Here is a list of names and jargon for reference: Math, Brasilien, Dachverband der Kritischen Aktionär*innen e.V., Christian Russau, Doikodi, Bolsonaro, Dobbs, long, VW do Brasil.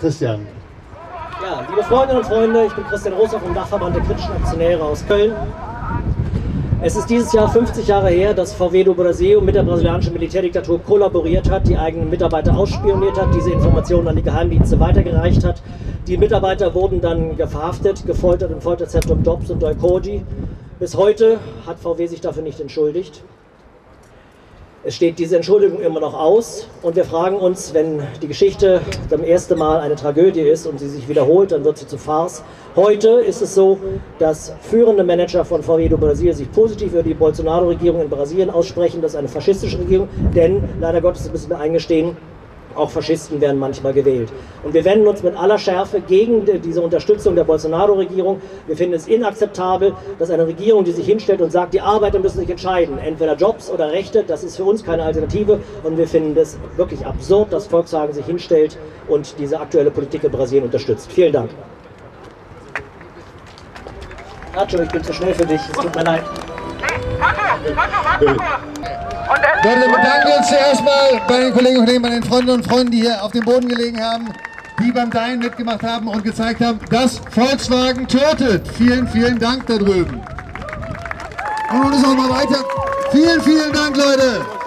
Christian. Ja, liebe Freundinnen und Freunde, ich bin Christian Russau vom Dachverband der Kritischen Aktionäre aus Köln. Es ist dieses Jahr 50 Jahre her, dass VW do Brasil mit der brasilianischen Militärdiktatur kollaboriert hat, die eigenen Mitarbeiter ausspioniert hat, diese Informationen an die Geheimdienste weitergereicht hat. Die Mitarbeiter wurden dann verhaftet, gefoltert im Folterzentrum Dobbs und Doikodi. Bis heute hat VW sich dafür nicht entschuldigt. Es steht diese Entschuldigung immer noch aus und wir fragen uns, wenn die Geschichte zum ersten Mal eine Tragödie ist und sie sich wiederholt, dann wird sie zu Farce. Heute ist es so, dass führende Manager von VW do Brasil sich positiv über die Bolsonaro-Regierung in Brasilien aussprechen. Das ist eine faschistische Regierung, denn leider Gottes müssen wir eingestehen, auch Faschisten werden manchmal gewählt. Und wir wenden uns mit aller Schärfe gegen diese Unterstützung der Bolsonaro-Regierung. Wir finden es inakzeptabel, dass eine Regierung, die sich hinstellt und sagt, die Arbeiter müssen sich entscheiden, entweder Jobs oder Rechte, das ist für uns keine Alternative. Und wir finden es wirklich absurd, dass Volkswagen sich hinstellt und diese aktuelle Politik in Brasilien unterstützt. Vielen Dank. Nacho, ich bin zu schnell für dich, es tut mir leid. Wir bedanken uns zuerst mal bei den Kolleginnen und Kollegen, bei den Freundinnen und Freunden, die hier auf dem Boden gelegen haben, die beim Dein mitgemacht haben und gezeigt haben, dass Volkswagen tötet. Vielen, vielen Dank da drüben. Und nun ist auch mal weiter. Vielen, vielen Dank, Leute.